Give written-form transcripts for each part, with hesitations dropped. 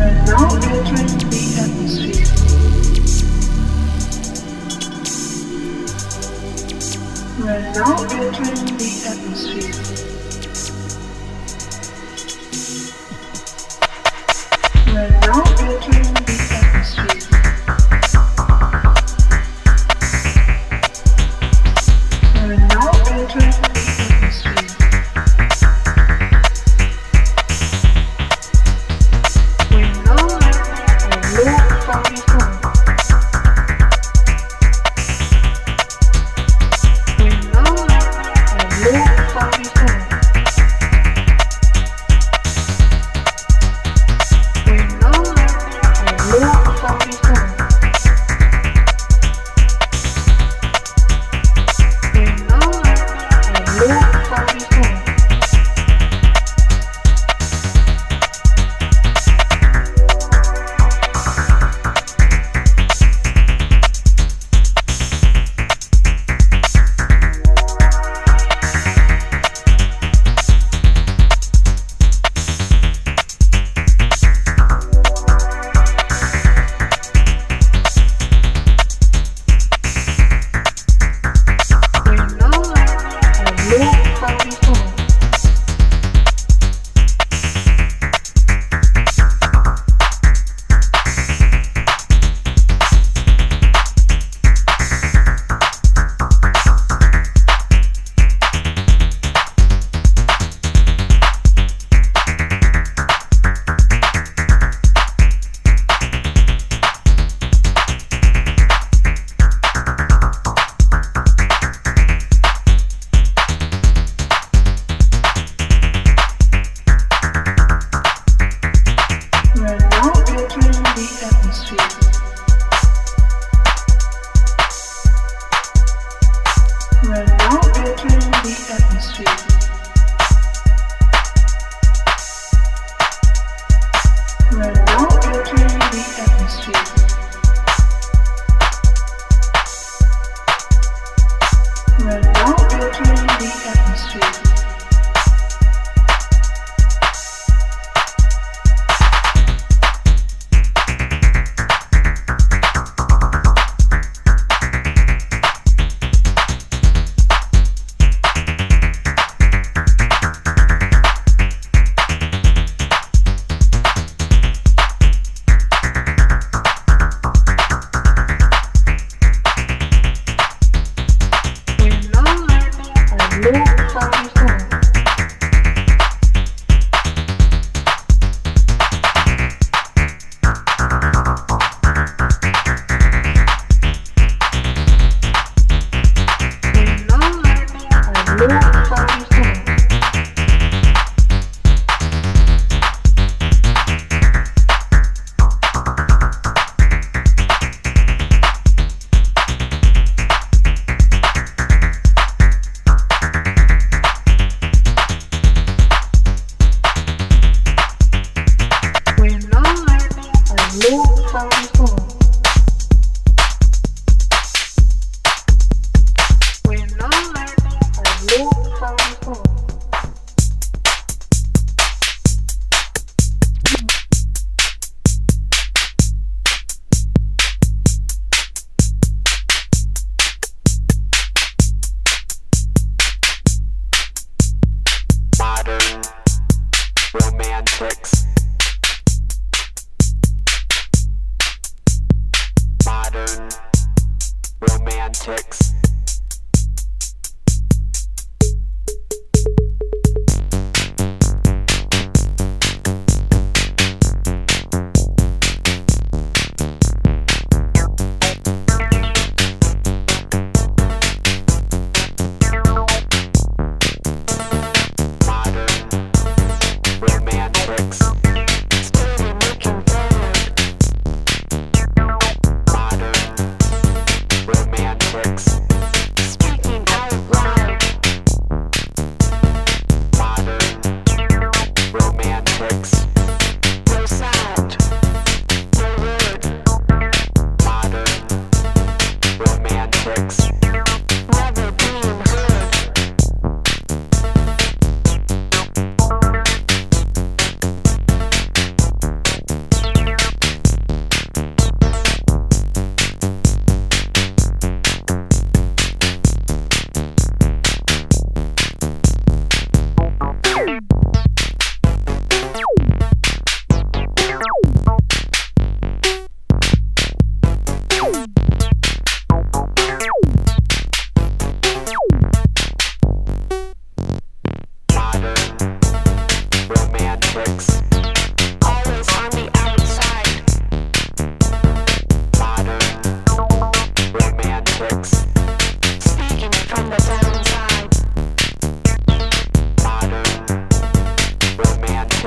are now entering the atmosphere. We are now entering the atmosphere. We are now entering the atmosphere. We're now at a low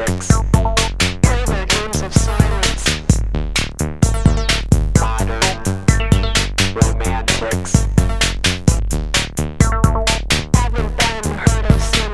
tricks. Play the games of silence. Modern romantics. Haven't been heard of since.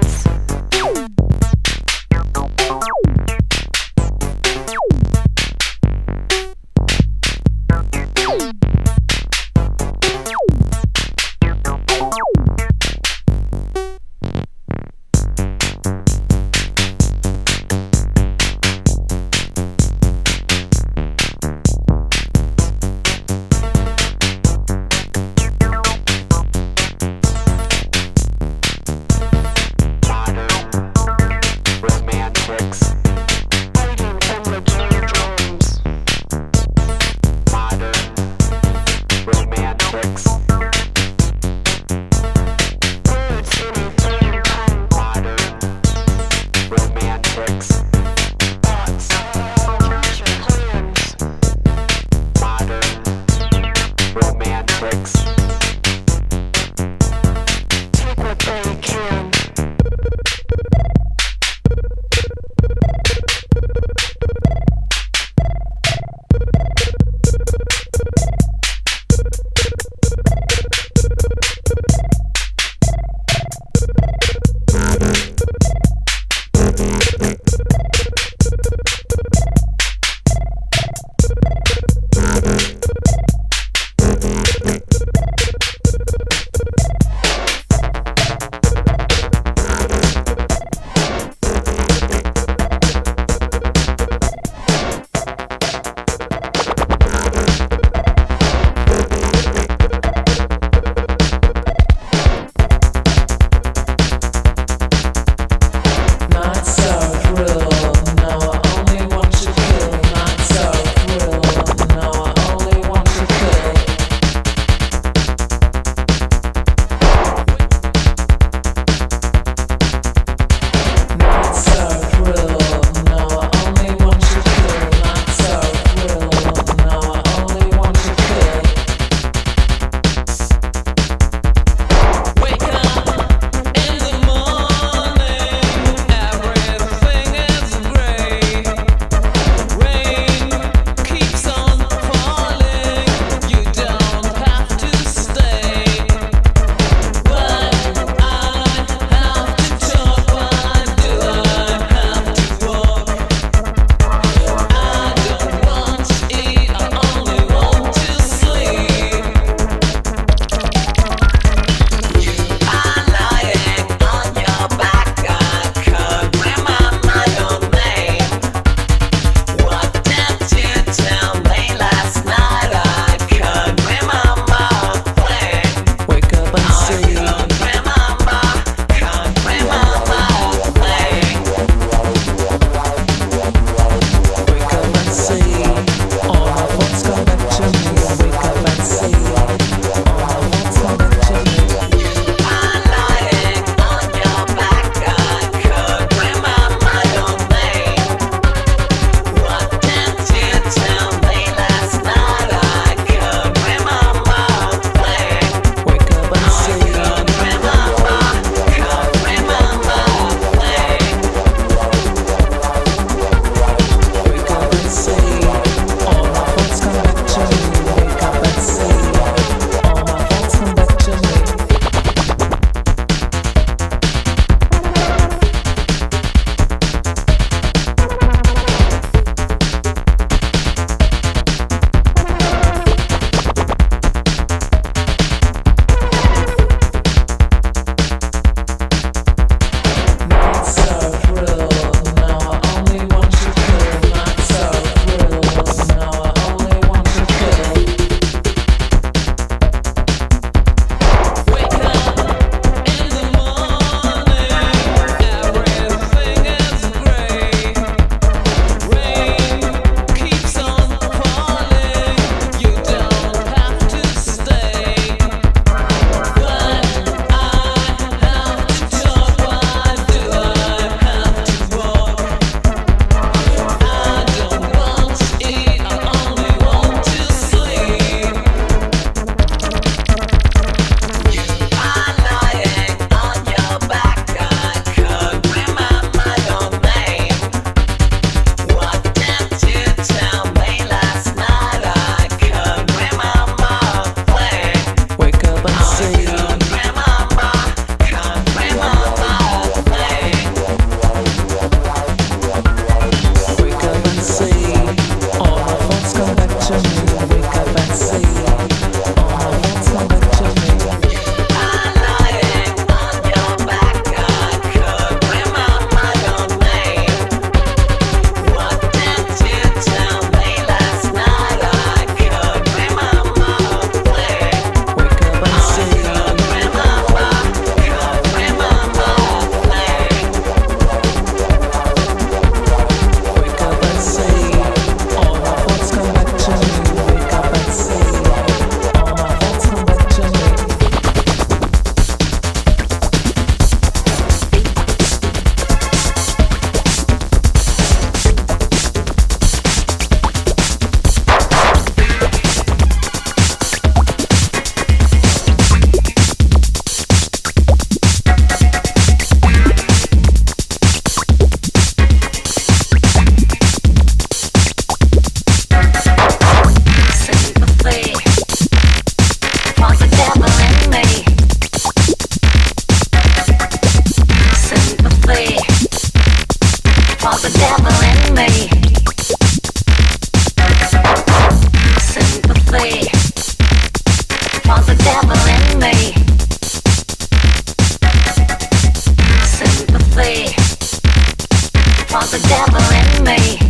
the devil in me. Sympathy for the devil in me. Sympathy for the devil in me.